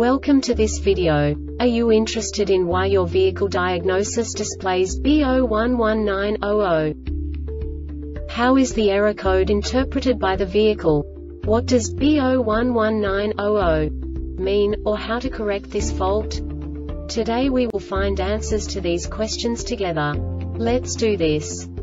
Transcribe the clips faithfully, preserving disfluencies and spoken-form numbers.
Welcome to this video. Are you interested in why your vehicle diagnosis displays B zero one one nine dash zero zero? How is the error code interpreted by the vehicle? What does B zero one one nine dash zero zero mean, or how to correct this fault? Today we will find answers to these questions together. Let's do this.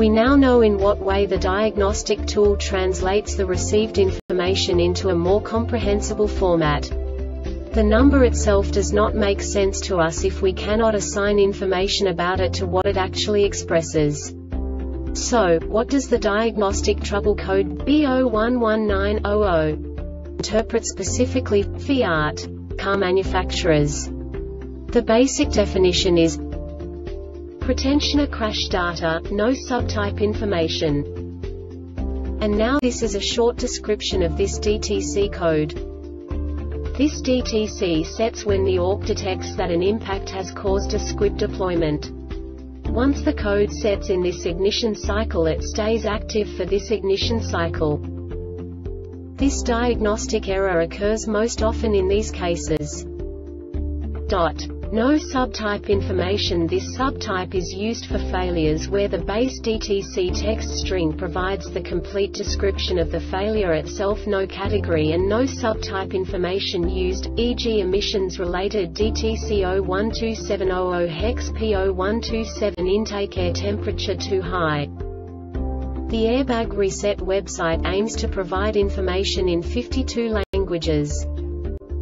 We now know in what way the diagnostic tool translates the received information into a more comprehensible format. The number itself does not make sense to us if we cannot assign information about it to what it actually expresses. So, what does the diagnostic trouble code B zero one one nine dash zero zero interpret specifically for Fiat car manufacturers? The basic definition is Pretensioner crash data, no subtype information. And now this is a short description of this D T C code. This D T C sets when the O R C detects that an impact has caused a squib deployment. Once the code sets in this ignition cycle, it stays active for this ignition cycle. This diagnostic error occurs most often in these cases. Dot. No subtype information. This subtype is used for failures where the base D T C text string provides the complete description of the failure itself. No category and no subtype information used, for example emissions-related D T C zero one two seven dash zero zero hex P zero one two seven intake air temperature too high. The Airbag Reset website aims to provide information in fifty-two languages.